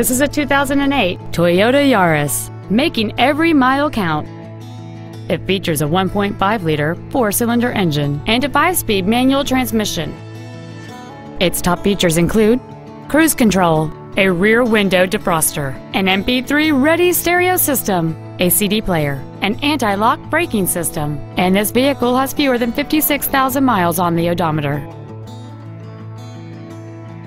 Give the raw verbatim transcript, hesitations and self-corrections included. This is a two thousand eight Toyota Yaris, making every mile count. It features a one point five liter four-cylinder engine and a five-speed manual transmission. Its top features include cruise control, a rear window defroster, an M P three-ready stereo system, a C D player, an anti-lock braking system, and this vehicle has fewer than fifty-six thousand miles on the odometer.